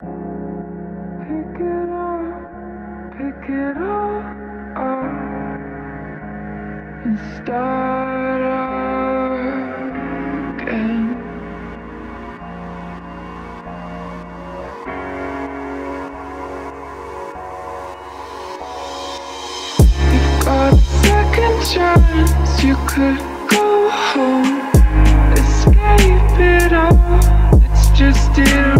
Pick it up and start again. You've got a second chance, you could go home. Escape it all, it's just it.